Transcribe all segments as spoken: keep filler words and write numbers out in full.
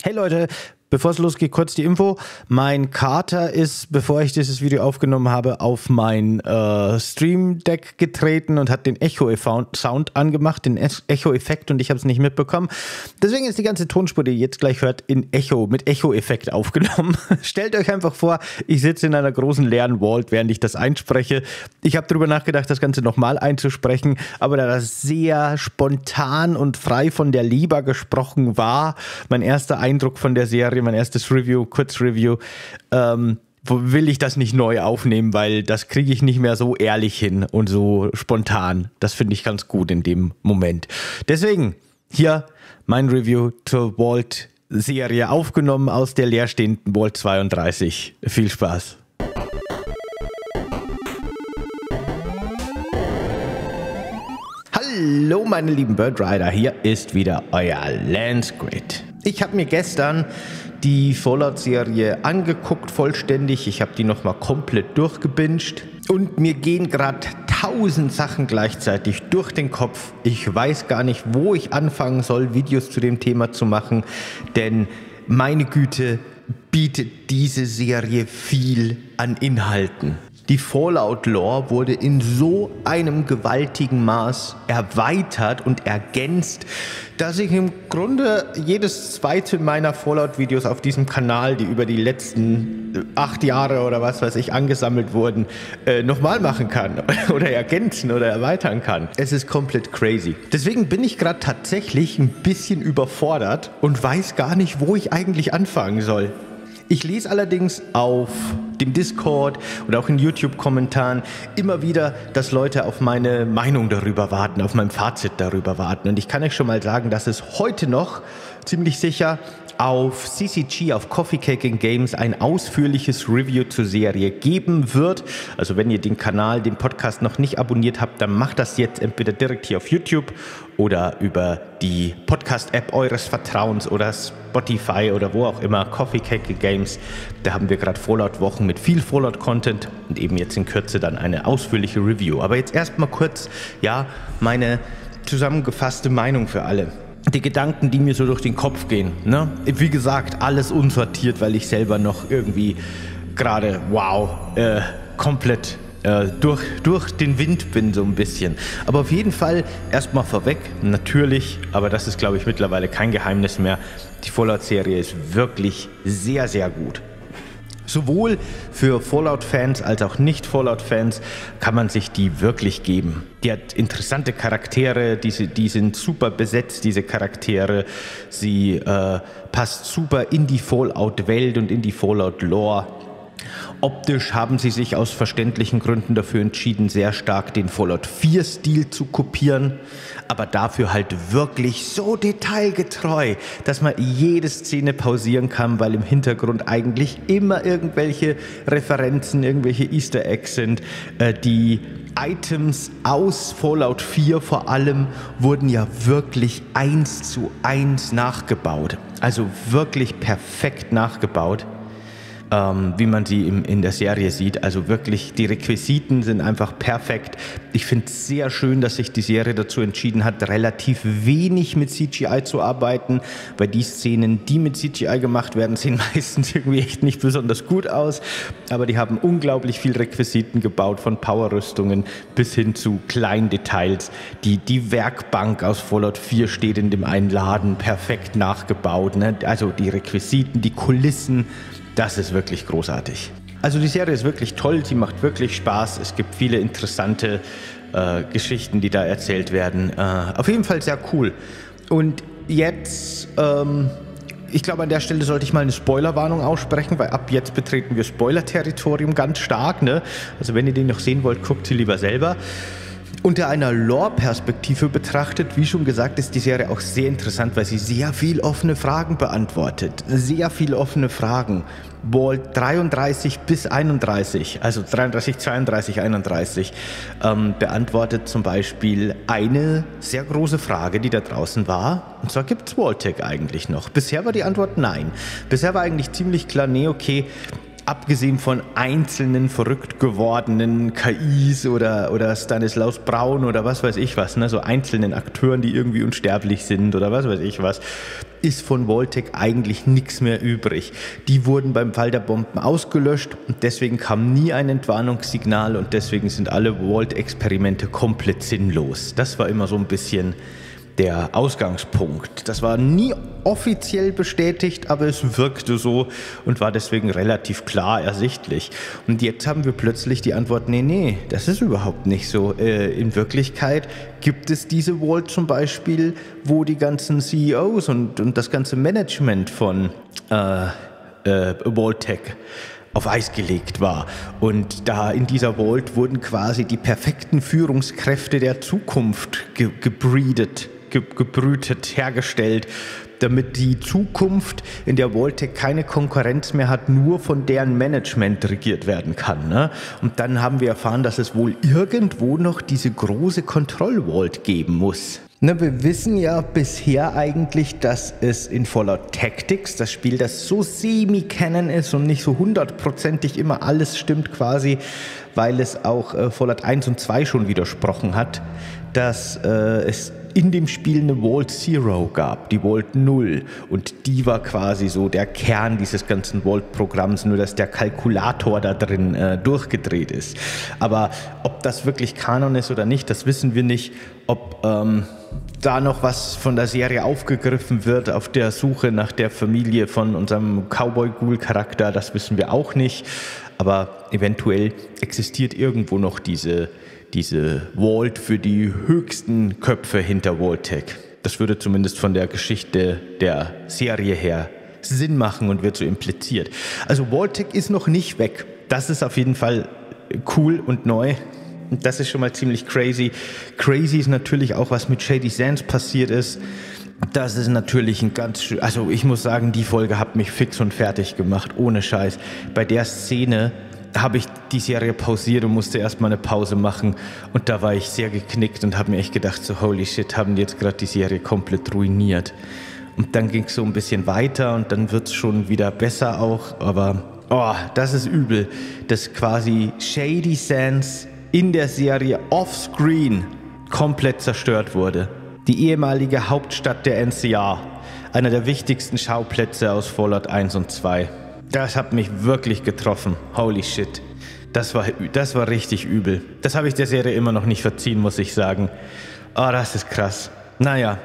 Hey Leute, bevor es losgeht, kurz die Info. Mein Kater ist, bevor ich dieses Video aufgenommen habe, auf mein äh, Stream-Deck getreten und hat den Echo-Sound angemacht, den Echo-Effekt, und ich habe es nicht mitbekommen. Deswegen ist die ganze Tonspur, die ihr jetzt gleich hört, in Echo, mit Echo-Effekt aufgenommen. Stellt euch einfach vor, ich sitze in einer großen leeren Vault, während ich das einspreche. Ich habe darüber nachgedacht, das Ganze nochmal einzusprechen, aber da das sehr spontan und frei von der Leber gesprochen war, mein erster Eindruck von der Serie, mein erstes Review, Kurzreview, ähm, will ich das nicht neu aufnehmen, weil das kriege ich nicht mehr so ehrlich hin und so spontan. Das finde ich ganz gut in dem Moment. Deswegen hier mein Review zur Vault-Serie, aufgenommen aus der leerstehenden Vault zweiunddreißig. Viel Spaß. Hallo meine lieben Birdrider, hier ist wieder euer Landsquid. Ich habe mir gestern die Fallout-Serie angeguckt, vollständig. Ich habe die nochmal komplett durchgebinged. Und mir gehen gerade tausend Sachen gleichzeitig durch den Kopf. Ich weiß gar nicht, wo ich anfangen soll, Videos zu dem Thema zu machen. Denn meine Güte, bietet diese Serie viel an Inhalten. Die Fallout-Lore wurde in so einem gewaltigen Maß erweitert und ergänzt, dass ich im Grunde jedes zweite meiner Fallout-Videos auf diesem Kanal, die über die letzten acht Jahre oder was weiß ich angesammelt wurden, äh, nochmal machen kann oder ergänzen oder erweitern kann. Es ist komplett crazy. Deswegen bin ich gerade tatsächlich ein bisschen überfordert und weiß gar nicht, wo ich eigentlich anfangen soll. Ich lese allerdings auf dem Discord und auch in YouTube-Kommentaren immer wieder, dass Leute auf meine Meinung darüber warten, auf mein Fazit darüber warten. Und ich kann euch schon mal sagen, dass es heute noch ziemlich sicher auf C C G, auf Coffee Cake Games, ein ausführliches Review zur Serie geben wird. Also wenn ihr den Kanal, den Podcast noch nicht abonniert habt, dann macht das jetzt entweder direkt hier auf YouTube oder über die Podcast-App eures Vertrauens oder Spotify oder wo auch immer, Coffee Cake Games. Da haben wir gerade Fallout-Wochen mit viel Fallout-Content und eben jetzt in Kürze dann eine ausführliche Review. Aber jetzt erstmal kurz, ja, meine zusammengefasste Meinung für alle. Die Gedanken, die mir so durch den Kopf gehen, ne? Wie gesagt, alles unsortiert, weil ich selber noch irgendwie gerade, wow, äh, komplett äh, durch, durch den Wind bin so ein bisschen. Aber auf jeden Fall erstmal vorweg, natürlich, aber das ist, glaube ich, mittlerweile kein Geheimnis mehr, die Fallout-Serie ist wirklich sehr, sehr gut. Sowohl für Fallout-Fans als auch Nicht-Fallout-Fans kann man sich die wirklich geben. Die hat interessante Charaktere, die, die sind super besetzt, diese Charaktere. Sie äh, passt super in die Fallout-Welt und in die Fallout-Lore. Optisch haben sie sich aus verständlichen Gründen dafür entschieden, sehr stark den Fallout vier Stil zu kopieren, aber dafür halt wirklich so detailgetreu, dass man jede Szene pausieren kann, weil im Hintergrund eigentlich immer irgendwelche Referenzen, irgendwelche Easter Eggs sind. Äh, die Items aus Fallout vier vor allem wurden ja wirklich eins zu eins nachgebaut, also wirklich perfekt nachgebaut. Ähm, wie man sie im, in der Serie sieht. Also wirklich, die Requisiten sind einfach perfekt. Ich finde es sehr schön, dass sich die Serie dazu entschieden hat, relativ wenig mit C G I zu arbeiten, weil die Szenen, die mit C G I gemacht werden, sehen meistens irgendwie echt nicht besonders gut aus. Aber die haben unglaublich viel Requisiten gebaut, von Powerrüstungen bis hin zu kleinen Details. Die, die Werkbank aus Fallout vier steht in dem einen Laden perfekt nachgebaut, ne? Also die Requisiten, die Kulissen, das ist wirklich großartig. Also die Serie ist wirklich toll, sie macht wirklich Spaß. Es gibt viele interessante äh, Geschichten, die da erzählt werden. Äh, auf jeden Fall sehr cool. Und jetzt, ähm, ich glaube, an der Stelle sollte ich mal eine Spoilerwarnung aussprechen, weil ab jetzt betreten wir Spoiler-Territorium ganz stark, ne? Also wenn ihr den noch sehen wollt, guckt sie lieber selber. Unter einer Lore-Perspektive betrachtet, wie schon gesagt, ist die Serie auch sehr interessant, weil sie sehr viel offene Fragen beantwortet. Sehr viel offene Fragen. Vault dreiunddreißig bis einunddreißig, also dreiunddreißig, zweiunddreißig, einunddreißig, ähm, beantwortet zum Beispiel eine sehr große Frage, die da draußen war. Und zwar, gibt es Vault-Tec eigentlich noch? Bisher war die Antwort nein. Bisher war eigentlich ziemlich klar, nee, okay, abgesehen von einzelnen verrückt gewordenen K Is oder, oder Stanislaus Braun oder was weiß ich was, ne? So einzelnen Akteuren, die irgendwie unsterblich sind oder was weiß ich was, ist von Vault-Tec eigentlich nichts mehr übrig. Die wurden beim Fall der Bomben ausgelöscht und deswegen kam nie ein Entwarnungssignal und deswegen sind alle Vault-Experimente komplett sinnlos. Das war immer so ein bisschen der Ausgangspunkt. Das war nie offiziell bestätigt, aber es wirkte so und war deswegen relativ klar ersichtlich. Und jetzt haben wir plötzlich die Antwort, nee, nee, das ist überhaupt nicht so. Äh, in Wirklichkeit gibt es diese Vault zum Beispiel, wo die ganzen C E Os und, und das ganze Management von äh, äh, Vault-Tec auf Eis gelegt war. Und da in dieser Vault wurden quasi die perfekten Führungskräfte der Zukunft ge gebreedet. gebrütet, hergestellt, damit die Zukunft, in der Vault-Tec keine Konkurrenz mehr hat, nur von deren Management regiert werden kann. Ne? Und dann haben wir erfahren, dass es wohl irgendwo noch diese große Kontrollvault geben muss. Na, wir wissen ja bisher eigentlich, dass es in Fallout Tactics, das Spiel, das so semi-canon ist und nicht so hundertprozentig immer alles stimmt quasi, weil es auch äh, Fallout eins und zwei schon widersprochen hat, dass äh, es in dem Spiel eine Vault Zero gab, die Vault Null. Und die war quasi so der Kern dieses ganzen Vault-Programms, nur dass der Kalkulator da drin äh, durchgedreht ist. Aber ob das wirklich Kanon ist oder nicht, das wissen wir nicht. Ob ähm, da noch was von der Serie aufgegriffen wird auf der Suche nach der Familie von unserem Cowboy-Ghoul-Charakter, das wissen wir auch nicht. Aber eventuell existiert irgendwo noch diese diese Vault für die höchsten Köpfe hinter Vault-Tec. Das würde zumindest von der Geschichte der Serie her Sinn machen und wird so impliziert. Also Vault-Tec ist noch nicht weg. Das ist auf jeden Fall cool und neu. Und das ist schon mal ziemlich crazy. Crazy ist natürlich auch, was mit Shady Sands passiert ist. Das ist natürlich ein ganz schön... Also ich muss sagen, die Folge hat mich fix und fertig gemacht, ohne Scheiß. Bei der Szene habe ich die Serie pausiert und musste erstmal eine Pause machen. Und da war ich sehr geknickt und habe mir echt gedacht, so holy shit, haben die jetzt gerade die Serie komplett ruiniert. Und dann ging es so ein bisschen weiter und dann wird es schon wieder besser auch. Aber oh, das ist übel, dass quasi Shady Sands in der Serie offscreen komplett zerstört wurde. Die ehemalige Hauptstadt der N C R, einer der wichtigsten Schauplätze aus Fallout eins und zwei. Das hat mich wirklich getroffen. Holy shit. Das war, das war richtig übel. Das habe ich der Serie immer noch nicht verziehen, muss ich sagen. Oh, das ist krass. Naja.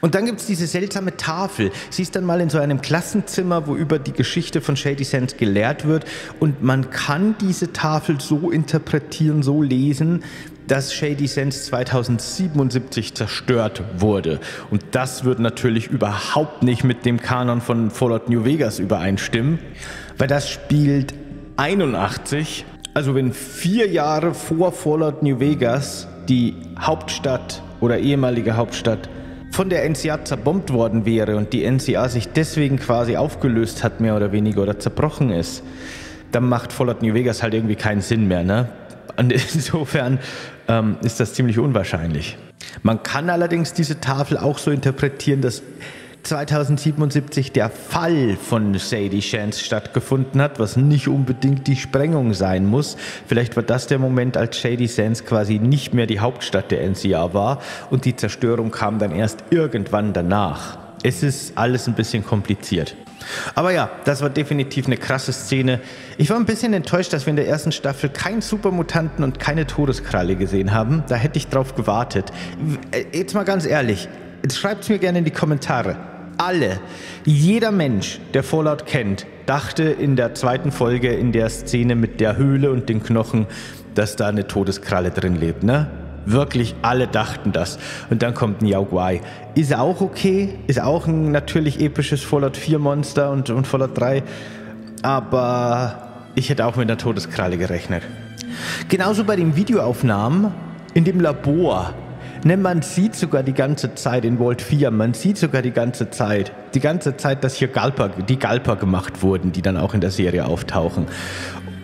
Und dann gibt es diese seltsame Tafel. Sie ist dann mal in so einem Klassenzimmer, wo über die Geschichte von Shady Sands gelehrt wird. Und man kann diese Tafel so interpretieren, so lesen, dass Shady Sands zweitausendsiebenundsiebzig zerstört wurde. Und das wird natürlich überhaupt nicht mit dem Kanon von Fallout New Vegas übereinstimmen, weil das spielt einundachtzig. Also wenn vier Jahre vor Fallout New Vegas die Hauptstadt oder ehemalige Hauptstadt von der N C R zerbombt worden wäre und die N C R sich deswegen quasi aufgelöst hat, mehr oder weniger, oder zerbrochen ist, dann macht Fallout New Vegas halt irgendwie keinen Sinn mehr, ne? Und insofern ähm, ist das ziemlich unwahrscheinlich. Man kann allerdings diese Tafel auch so interpretieren, dass zweitausendsiebenundsiebzig der Fall von Sadie Chance stattgefunden hat, was nicht unbedingt die Sprengung sein muss. Vielleicht war das der Moment, als Shady Sands quasi nicht mehr die Hauptstadt der N C R war und die Zerstörung kam dann erst irgendwann danach. Es ist alles ein bisschen kompliziert. Aber ja, das war definitiv eine krasse Szene. Ich war ein bisschen enttäuscht, dass wir in der ersten Staffel keinen Supermutanten und keine Todeskralle gesehen haben. Da hätte ich drauf gewartet. Jetzt mal ganz ehrlich, schreibt es mir gerne in die Kommentare. Alle, jeder Mensch, der Fallout kennt, dachte in der zweiten Folge, in der Szene mit der Höhle und den Knochen, dass da eine Todeskralle drin lebt, ne? Wirklich, alle dachten das. Und dann kommt ein Yaoguai. Ist auch okay, ist auch ein natürlich episches Fallout vier Monster und, und Fallout drei. Aber ich hätte auch mit einer Todeskralle gerechnet. Genauso bei den Videoaufnahmen in dem Labor. Ne, man sieht sogar die ganze Zeit in Vault vier, man sieht sogar die ganze Zeit, die ganze Zeit, dass hier Gulper, die Gulper gemacht wurden, die dann auch in der Serie auftauchen.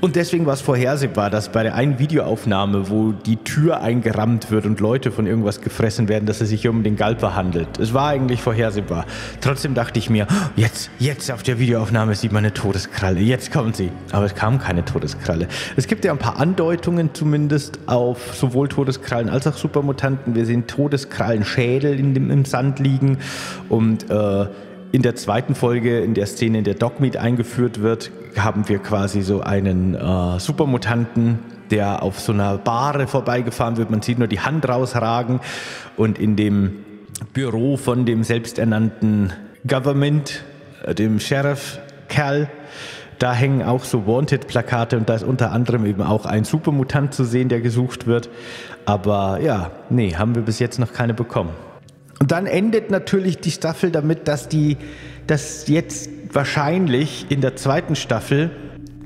Und deswegen war es vorhersehbar, dass bei der einen Videoaufnahme, wo die Tür eingerammt wird und Leute von irgendwas gefressen werden, dass es sich um den Gulper handelt. Es war eigentlich vorhersehbar. Trotzdem dachte ich mir, jetzt, jetzt auf der Videoaufnahme sieht man eine Todeskralle, jetzt kommt sie. Aber es kam keine Todeskralle. Es gibt ja ein paar Andeutungen zumindest auf sowohl Todeskrallen als auch Supermutanten. Wir sehen Todeskrallenschädel in dem, im Sand liegen und äh, in der zweiten Folge, in der Szene, in der Dogmeat eingeführt wird, haben wir quasi so einen äh, Supermutanten, der auf so einer Bahre vorbeigefahren wird. Man sieht nur die Hand rausragen und in dem Büro von dem selbsternannten Government, äh, dem Sheriff-Kerl, da hängen auch so Wanted-Plakate und da ist unter anderem eben auch ein Supermutant zu sehen, der gesucht wird. Aber ja, nee, haben wir bis jetzt noch keine bekommen. Und dann endet natürlich die Staffel damit, dass die, dass jetzt wahrscheinlich in der zweiten Staffel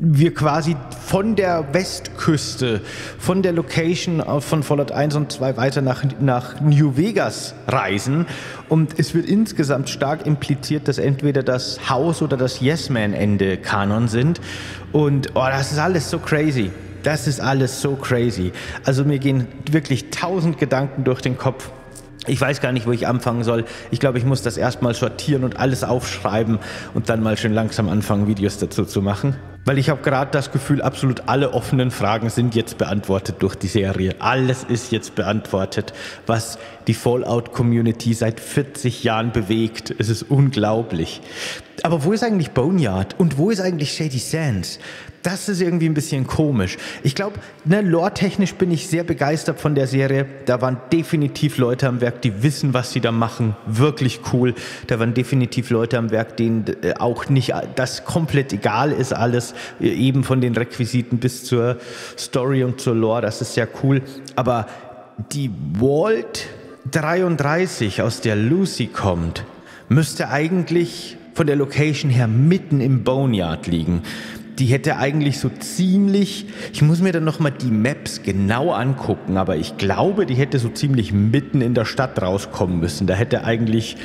wir quasi von der Westküste, von der Location von Fallout eins und zwei weiter nach, nach New Vegas reisen. Und es wird insgesamt stark impliziert, dass entweder das House oder das Yes-Man-Ende Kanon sind. Und oh, das ist alles so crazy. Das ist alles so crazy. Also mir gehen wirklich tausend Gedanken durch den Kopf. Ich weiß gar nicht, wo ich anfangen soll. Ich glaube, ich muss das erstmal sortieren und alles aufschreiben und dann mal schön langsam anfangen, Videos dazu zu machen. Weil ich habe gerade das Gefühl, absolut alle offenen Fragen sind jetzt beantwortet durch die Serie. Alles ist jetzt beantwortet, was die Fallout-Community seit vierzig Jahren bewegt. Es ist unglaublich. Aber wo ist eigentlich Boneyard und wo ist eigentlich Shady Sands? Das ist irgendwie ein bisschen komisch. Ich glaube, ne, lore-technisch bin ich sehr begeistert von der Serie. Da waren definitiv Leute am Werk, die wissen, was sie da machen. Wirklich cool. Da waren definitiv Leute am Werk, denen auch nicht das komplett egal ist alles. Eben von den Requisiten bis zur Story und zur Lore. Das ist sehr cool. Aber die Vault dreiunddreißig, aus der Lucy kommt, müsste eigentlich von der Location her mitten im Boneyard liegen. Die hätte eigentlich so ziemlich, ich muss mir dann nochmal die Maps genau angucken, aber ich glaube, die hätte so ziemlich mitten in der Stadt rauskommen müssen. Da hätte eigentlich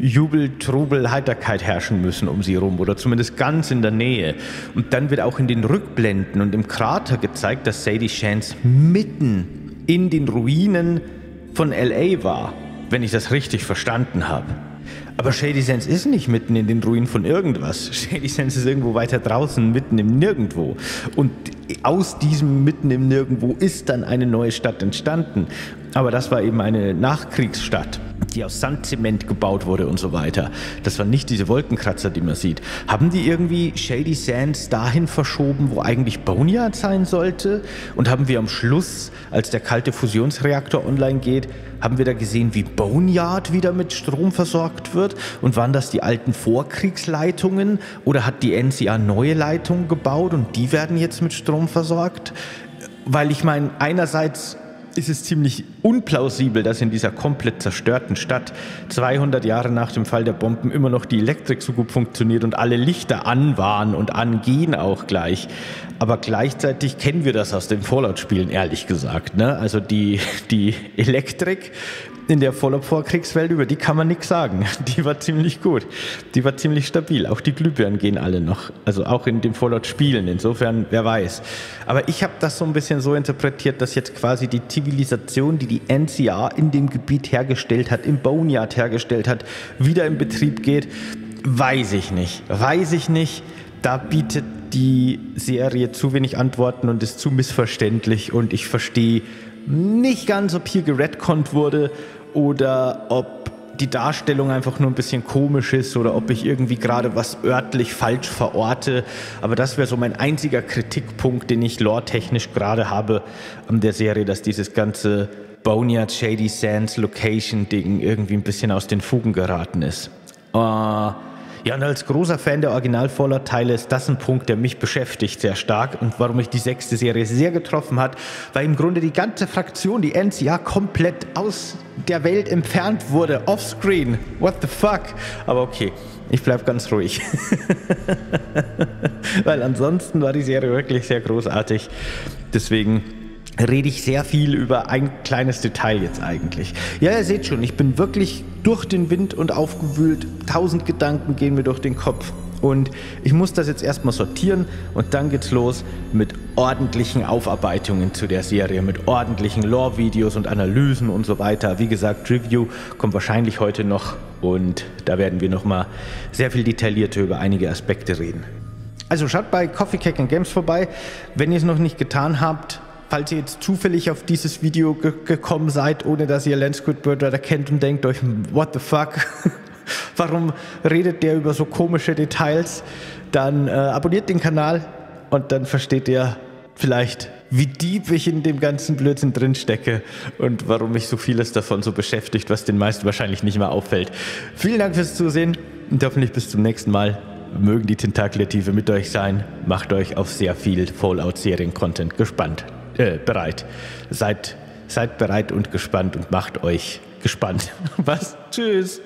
Jubel, Trubel, Heiterkeit herrschen müssen um sie rum oder zumindest ganz in der Nähe. Und dann wird auch in den Rückblenden und im Krater gezeigt, dass Sadie Chance mitten in den Ruinen von L A war, wenn ich das richtig verstanden habe. Aber Shady Sands ist nicht mitten in den Ruinen von irgendwas. Shady Sands ist irgendwo weiter draußen, mitten im Nirgendwo. Und aus diesem mitten im Nirgendwo ist dann eine neue Stadt entstanden. Aber das war eben eine Nachkriegsstadt, die aus Sandzement gebaut wurde und so weiter. Das waren nicht diese Wolkenkratzer, die man sieht. Haben die irgendwie Shady Sands dahin verschoben, wo eigentlich Boneyard sein sollte? Und haben wir am Schluss, als der kalte Fusionsreaktor online geht, haben wir da gesehen, wie Boneyard wieder mit Strom versorgt wird? Und waren das die alten Vorkriegsleitungen? Oder hat die N C R neue Leitungen gebaut und die werden jetzt mit Strom versorgt? Weil ich meine, einerseits ist es ziemlich unplausibel, dass in dieser komplett zerstörten Stadt zweihundert Jahre nach dem Fall der Bomben immer noch die Elektrik so gut funktioniert und alle Lichter an waren und angehen auch gleich. Aber gleichzeitig kennen wir das aus den Fallout-Spielen, ehrlich gesagt. Ne? Also die, die Elektrik in der Fallout-Vorkriegswelt, über die kann man nichts sagen. Die war ziemlich gut. Die war ziemlich stabil. Auch die Glühbirnen gehen alle noch. Also auch in dem Fallout-Spielen. Insofern, wer weiß. Aber ich habe das so ein bisschen so interpretiert, dass jetzt quasi die Zivilisation, die die N C R in dem Gebiet hergestellt hat, im Boneyard hergestellt hat, wieder in Betrieb geht. Weiß ich nicht. Weiß ich nicht. Da bietet die Serie zu wenig Antworten und ist zu missverständlich. Und ich verstehe nicht ganz, ob hier geredconnt wurde oder ob die Darstellung einfach nur ein bisschen komisch ist oder ob ich irgendwie gerade was örtlich falsch verorte. Aber das wäre so mein einziger Kritikpunkt, den ich lore-technisch gerade habe an der Serie, dass dieses ganze Boneyard, Shady Sands, Location-Ding irgendwie ein bisschen aus den Fugen geraten ist. Uh, Ja, und als großer Fan der Original-Fallout-Teile ist das ein Punkt, der mich beschäftigt sehr stark und warum mich die sechste Serie sehr getroffen hat, weil im Grunde die ganze Fraktion, die N C R, komplett aus der Welt entfernt wurde. Offscreen. What the fuck? Aber okay, ich bleib ganz ruhig. Weil ansonsten war die Serie wirklich sehr großartig. Deswegen rede ich sehr viel über ein kleines Detail jetzt eigentlich. Ja, ihr seht schon, ich bin wirklich durch den Wind und aufgewühlt. Tausend Gedanken gehen mir durch den Kopf. Und ich muss das jetzt erstmal sortieren und dann geht's los mit ordentlichen Aufarbeitungen zu der Serie, mit ordentlichen Lore-Videos und Analysen und so weiter. Wie gesagt, Review kommt wahrscheinlich heute noch und da werden wir nochmal sehr viel detaillierter über einige Aspekte reden. Also schaut bei Coffee Cake Games vorbei, wenn ihr es noch nicht getan habt. Falls ihr jetzt zufällig auf dieses Video ge gekommen seid, ohne dass ihr Landsquid Birdrider kennt und denkt euch, what the fuck, warum redet der über so komische Details, dann äh, abonniert den Kanal und dann versteht ihr vielleicht, wie deep ich in dem ganzen Blödsinn drin stecke und warum mich so vieles davon so beschäftigt, was den meisten wahrscheinlich nicht mehr auffällt. Vielen Dank fürs Zusehen und hoffentlich bis zum nächsten Mal. Mögen die Tentakeltiefe mit euch sein, macht euch auf sehr viel Fallout-Serien-Content gespannt. Äh, bereit. Seid, seid bereit und gespannt und macht euch gespannt. Was? Tschüss.